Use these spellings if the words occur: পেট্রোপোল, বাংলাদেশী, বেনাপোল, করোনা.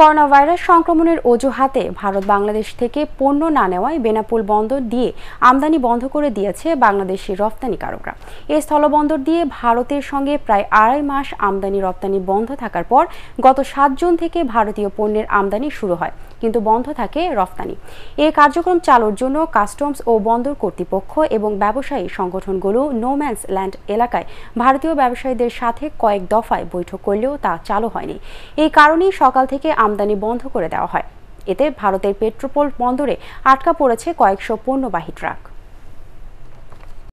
Coronavirus সংক্রমণের অজুহাতে ভারত বাংলাদেশ থেকে পণ্য না নেওয়ায় বেনাপোল বন্দর দিয়ে আমদানি বন্ধ করে দিয়েছে বাংলাদেশি রপ্তানিকারকরা। এই স্থলবন্দর দিয়ে ভারতের সঙ্গে প্রায় আড়াই মাস আমদানি রপ্তানি বন্ধ থাকার পর গত ৭ জুন থেকে ভারতীয় পণ্যের আমদানি শুরু হয়, কিন্তু বন্ধ থাকে রপ্তানি। এই কার্যক্রম চালুর জন্য কাস্টমস ও বন্দর কর্তৃপক্ষ এবং ব্যবসায়ী সংগঠনগুলো নোম্যান্স ল্যান্ড এলাকায় ভারতীয় ব্যবসায়ীদের সাথে কয়েক দফায় বৈঠক করলেও তা চালু হয়নি। এই কারণেই সকাল থেকে আমদানি বন্ধ করে দেওয়া হয়। এতে ভারতের পেট্রোপোল বন্দরে আটকা পড়েছে কয়েকশো পণ্যবাহী ট্রাক।